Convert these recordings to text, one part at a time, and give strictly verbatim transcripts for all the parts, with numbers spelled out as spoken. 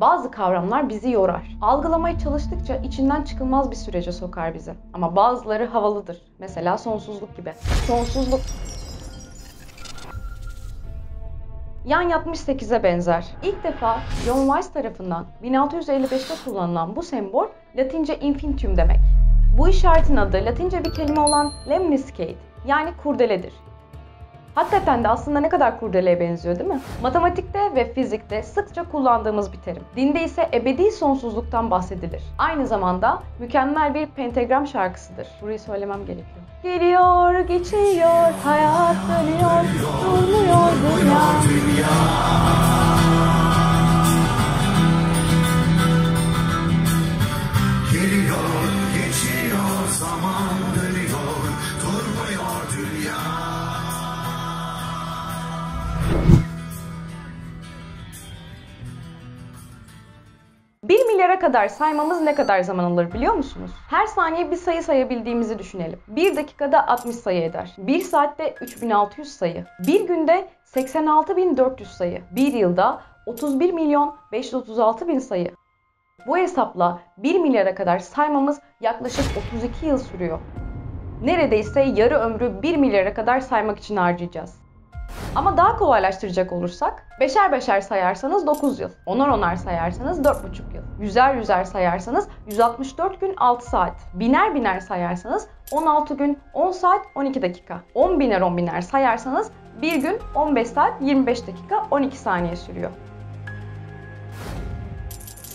Bazı kavramlar bizi yorar. Algılamaya çalıştıkça içinden çıkılmaz bir sürece sokar bizi. Ama bazıları havalıdır. Mesela sonsuzluk gibi. Sonsuzluk yan yatmış sekize benzer. İlk defa John Wallis tarafından bin altı yüz elli beş'te kullanılan bu sembol Latince infinitum demek. Bu işaretin adı Latince bir kelime olan lemniscate yani kurdeledir. Hakikaten de aslında ne kadar kurdeleye benziyor değil mi? Matematikte ve fizikte sıkça kullandığımız bir terim. Dinde ise ebedi sonsuzluktan bahsedilir. Aynı zamanda mükemmel bir pentagram şarkısıdır. Burayı söylemem gerekiyor. Geliyor, geçiyor, hayat dönüyor, durmuyor dünya. Geliyor, geçiyor, zaman dönüyor, durmuyor dünya. bir milyara kadar saymamız ne kadar zaman alır biliyor musunuz? Her saniye bir sayı sayabildiğimizi düşünelim. bir dakikada altmış sayı eder. bir saatte üç bin altı yüz sayı. bir günde seksen altı bin dört yüz sayı. bir yılda otuz bir milyon beş yüz otuz altı bin sayı. Bu hesapla bir milyara kadar saymamız yaklaşık otuz iki yıl sürüyor. Neredeyse yarı ömrü bir milyara kadar saymak için harcayacağız. Ama daha kolaylaştıracak olursak, beşer beşer sayarsanız dokuz yıl, onar onar sayarsanız dört buçuk yıl, yüzer yüzer sayarsanız yüz altmış dört gün altı saat, biner biner sayarsanız on altı gün on saat on iki dakika, on biner on biner sayarsanız bir gün on beş saat yirmi beş dakika on iki saniye sürüyor.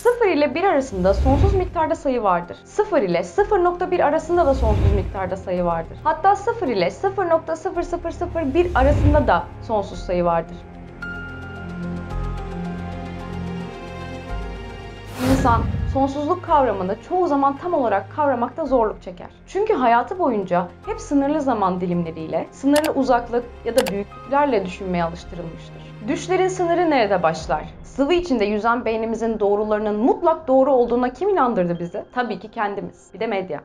sıfır ile bir arasında sonsuz miktarda sayı vardır. sıfır ile sıfır nokta bir arasında da sonsuz miktarda sayı vardır. Hatta sıfır ile sıfır nokta sıfır sıfır sıfır bir arasında da sonsuz sayı vardır. İnsan sonsuzluk kavramını çoğu zaman tam olarak kavramakta zorluk çeker. Çünkü hayatı boyunca hep sınırlı zaman dilimleriyle, sınırlı uzaklık ya da büyüklüklerle düşünmeye alıştırılmıştır. Düşlerin sınırı nerede başlar? Sıvı içinde yüzen beynimizin doğrularının mutlak doğru olduğuna kim inandırdı bizi? Tabii ki kendimiz. Bir de medya.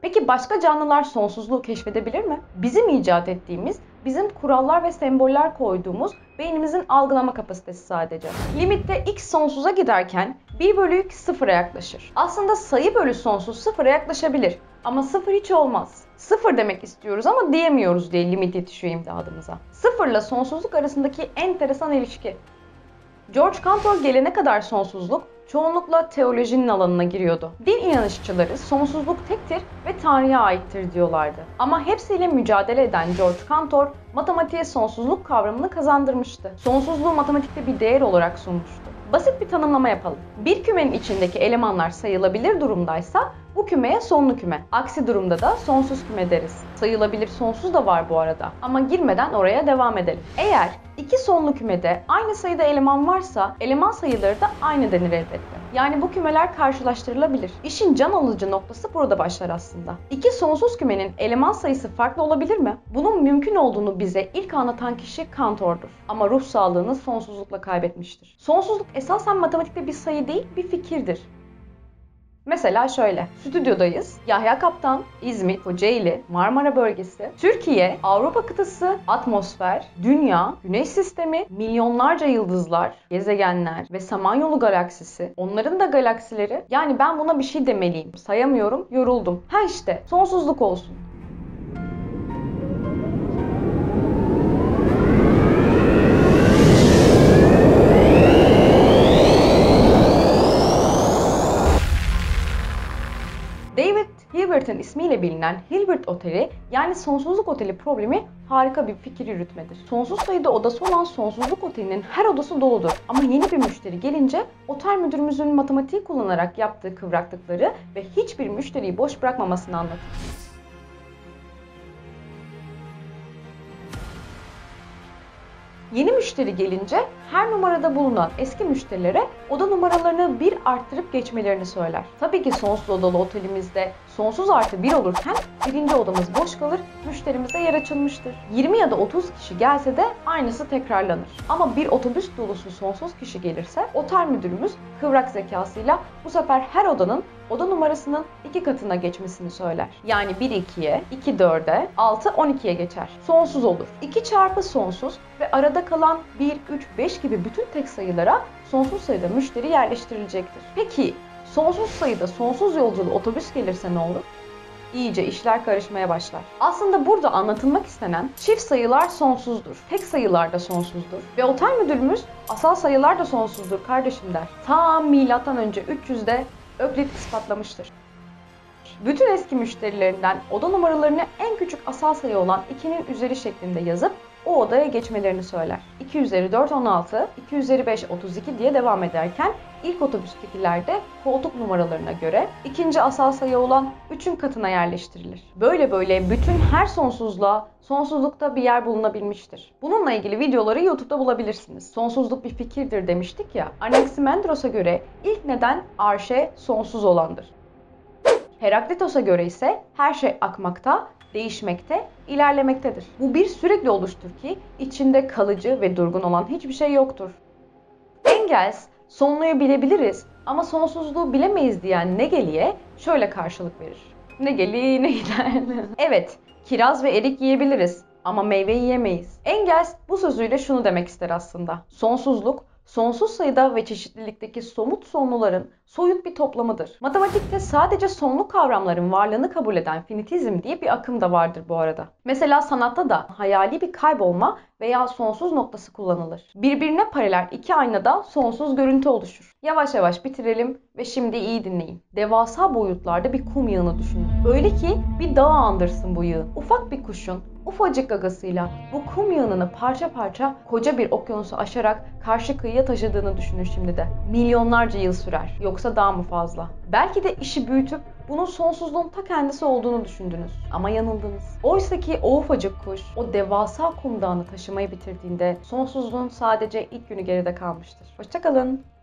Peki başka canlılar sonsuzluğu keşfedebilir mi? Bizim icat ettiğimiz, bizim kurallar ve semboller koyduğumuz beynimizin algılama kapasitesi sadece. Limitte x sonsuza giderken bir bölü x sıfıra yaklaşır. Aslında sayı bölü sonsuz sıfıra yaklaşabilir ama sıfır hiç olmaz. Sıfır demek istiyoruz ama diyemiyoruz diye limit yetişiyor imdadımıza. Sıfırla sonsuzluk arasındaki enteresan ilişki. Georg Cantor gelene kadar sonsuzluk çoğunlukla teolojinin alanına giriyordu. Din inanışçıları sonsuzluk tektir ve Tanrı'ya aittir diyorlardı. Ama hepsiyle mücadele eden Georg Cantor matematiğe sonsuzluk kavramını kazandırmıştı. Sonsuzluğu matematikte bir değer olarak sunmuştu. Basit bir tanımlama yapalım. Bir kümenin içindeki elemanlar sayılabilir durumdaysa bu kümeye sonlu küme. Aksi durumda da sonsuz küme deriz. Sayılabilir sonsuz da var bu arada. Ama girmeden oraya devam edelim. Eğer iki sonlu kümede aynı sayıda eleman varsa eleman sayıları da aynı denir elbette. Yani bu kümeler karşılaştırılabilir. İşin can alıcı noktası burada başlar aslında. İki sonsuz kümenin eleman sayısı farklı olabilir mi? Bunun mümkün olduğunu bize ilk anlatan kişi Cantor'dur. Ama ruh sağlığını sonsuzlukla kaybetmiştir. Sonsuzluk esasen matematikte bir sayı değil, bir fikirdir. Mesela şöyle, stüdyodayız. Yahya Kaptan, İzmit, Kocaeli, Marmara bölgesi, Türkiye, Avrupa kıtası, atmosfer, dünya, güneş sistemi, milyonlarca yıldızlar, gezegenler ve Samanyolu galaksisi, onların da galaksileri. Yani ben buna bir şey demeliyim. Sayamıyorum, yoruldum. Ha işte, sonsuzluk olsun. Hilbert'in ismiyle bilinen Hilbert Oteli yani sonsuzluk oteli problemi harika bir fikir yürütmedir. Sonsuz sayıda odası olan sonsuzluk otelinin her odası doludur. Ama yeni bir müşteri gelince otel müdürümüzün matematiği kullanarak yaptığı kıvraklıkları ve hiçbir müşteriyi boş bırakmamasını anlatır. Yeni müşteri gelince her numarada bulunan eski müşterilere oda numaralarını bir arttırıp geçmelerini söyler. Tabii ki sonsuz odalı otelimizde sonsuz artı bir olurken birinci odamız boş kalır, müşterimize yer açılmıştır. yirmi ya da otuz kişi gelse de aynısı tekrarlanır. Ama bir otobüs dolusu sonsuz kişi gelirse otel müdürümüz kıvrak zekasıyla bu sefer her odanın oda numarasının iki katına geçmesini söyler. Yani bir ikiye, iki dörde, altı on ikiye geçer. Sonsuz olur. iki çarpı sonsuz ve arada kalan bir, üç, beş gibi bütün tek sayılara sonsuz sayıda müşteri yerleştirilecektir. Peki sonsuz sayıda sonsuz yolculu otobüs gelirse ne olur? İyice işler karışmaya başlar. Aslında burada anlatılmak istenen çift sayılar sonsuzdur. Tek sayılar da sonsuzdur. Ve otel müdürümüz asal sayılar da sonsuzdur kardeşim der. Tam milattan önce üç yüzde Öklid ispatlamıştır. Bütün eski müşterilerinden oda numaralarını en küçük asal sayı olan ikinin üzeri şeklinde yazıp o odaya geçmelerini söyler. iki üzeri dört on altı, iki üzeri beş otuz iki diye devam ederken ilk otobüstekilerde koltuk numaralarına göre ikinci asal sayı olan üçün katına yerleştirilir. Böyle böyle bütün her sonsuzluğa sonsuzlukta bir yer bulunabilmiştir. Bununla ilgili videoları YouTube'da bulabilirsiniz. Sonsuzluk bir fikirdir demiştik ya. Anaximandros'a göre ilk neden arşe sonsuz olandır. Heraklitos'a göre ise her şey akmakta, değişmekte, ilerlemektedir. Bu bir sürekli oluştur ki içinde kalıcı ve durgun olan hiçbir şey yoktur. Engels, sonluyu bilebiliriz ama sonsuzluğu bilemeyiz diyen Negeli'ye şöyle karşılık verir. Negeli ne gider? Evet, kiraz ve erik yiyebiliriz ama meyve yiyemeyiz. Engels bu sözüyle şunu demek ister aslında. Sonsuzluk, sonsuz sayıda ve çeşitlilikteki somut sonluların soyut bir toplamıdır. Matematikte sadece sonlu kavramların varlığını kabul eden finitizm diye bir akım da vardır bu arada. Mesela sanatta da hayali bir kaybolma veya sonsuz noktası kullanılır. Birbirine paralel iki aynada sonsuz görüntü oluşur. Yavaş yavaş bitirelim ve şimdi iyi dinleyin. Devasa boyutlarda bir kum yığını düşünün. Öyle ki bir dağı andırsın bu yığın. Ufak bir kuşun ufacık gagasıyla bu kum yığınını parça parça koca bir okyanusu aşarak karşı kıyıya taşıdığını düşünün şimdi de. Milyonlarca yıl sürer. Yoksa daha mı fazla? Belki de işi büyütüp bunun sonsuzluğun ta kendisi olduğunu düşündünüz. Ama yanıldınız. Oysa ki o ufacık kuş o devasa kum dağını taşımayı bitirdiğinde sonsuzluğun sadece ilk günü geride kalmıştır. Hoşçakalın.